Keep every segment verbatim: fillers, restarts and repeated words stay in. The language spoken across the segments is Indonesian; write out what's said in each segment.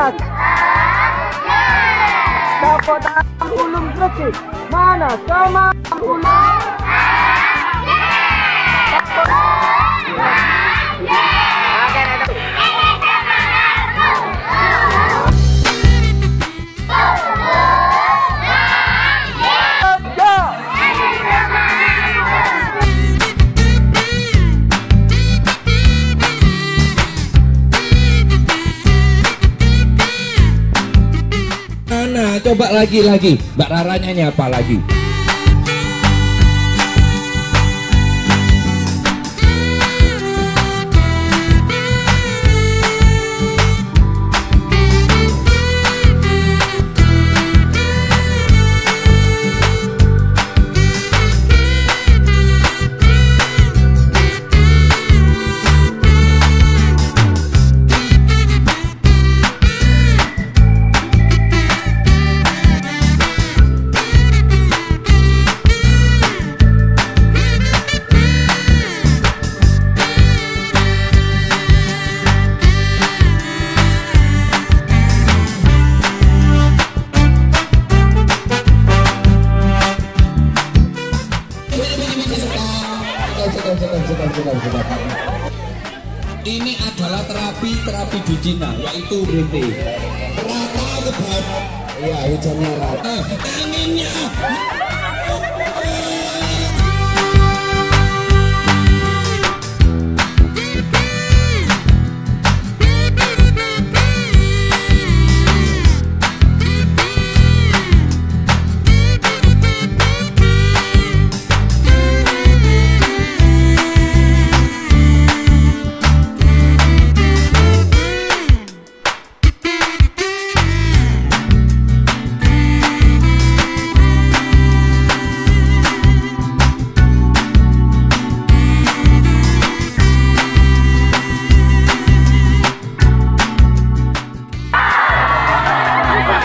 Manas. Dapat ulum Gresik. Manas sama ulum. Nah, coba lagi-lagi, Mbak Rara nyanyi apa lagi? Ini adalah terapi terapi di Cina, yaitu B T. Rata kebat, ya hujannya rata. Tangannya.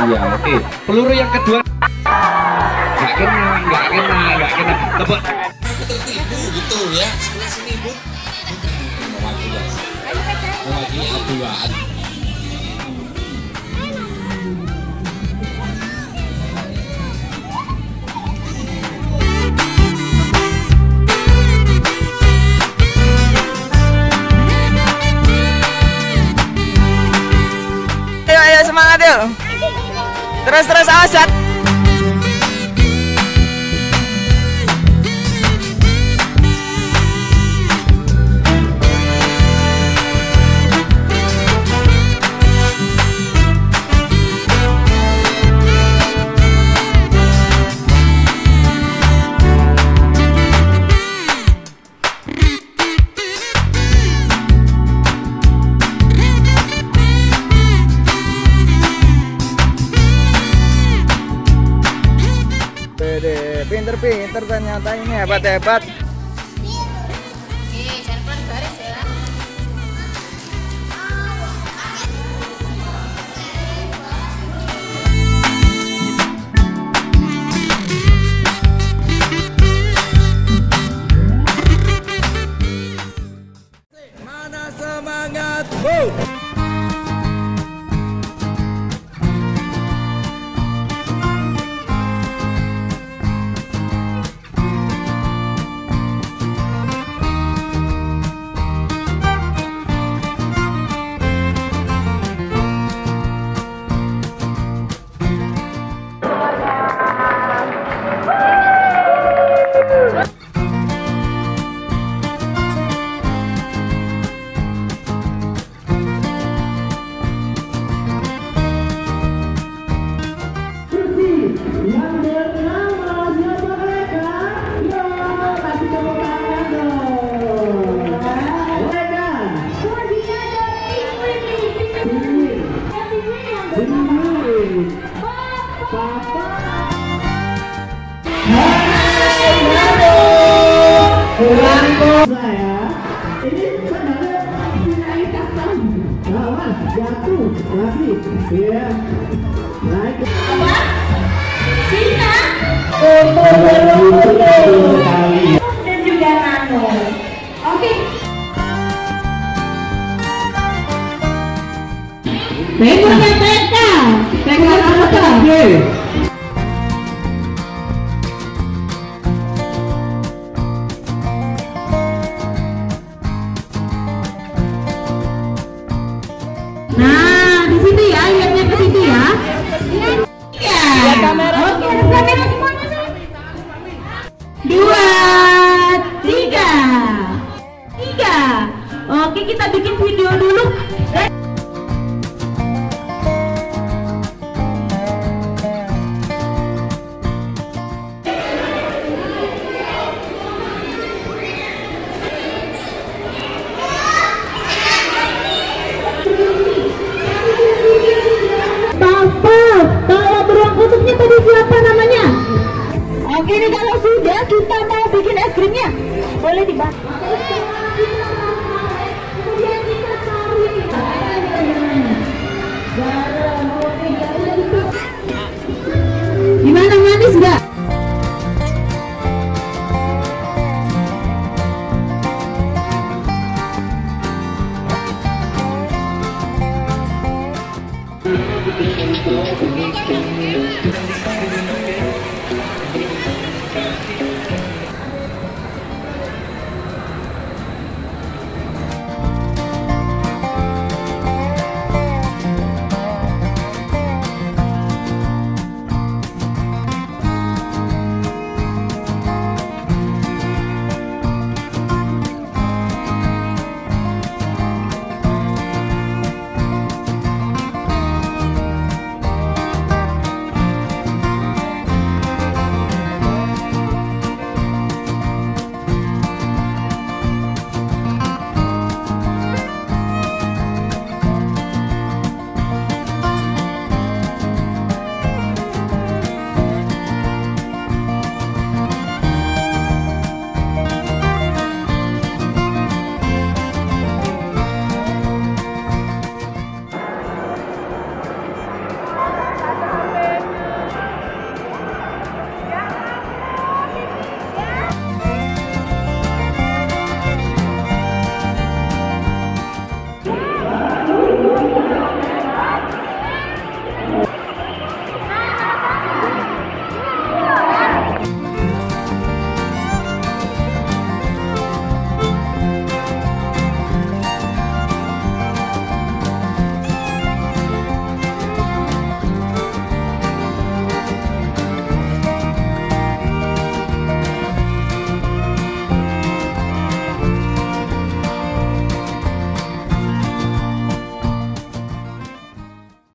Ya, oke. Peluru yang kedua nggak kena, nggak kena, nggak kena. Tebak. Aku tertipu gitu ya. Sebelah sini bu. Lagi aduan. Ayo, ayo semangat yuk. Terus terus asat. Pinter-pinter ternyata ini hebat-hebat. Oke, jangan baris ya. Mana semangat, bu? Jatuh lagi, ya. Naik. Apa? Sina. Dan juga Nano. Oke. Baik, baik. Yeay. Nah, di situ ya, lihatnya ke situ ya. Iya. Kamera. Oke, kamera semuanya sih. Dua, tiga, tiga. Oke, kita bikin video dulu. Ini kalau sudah kita mau bikin es krimnya, boleh dibantu. Kemudian kita taruh garam, gimana, manis nggak?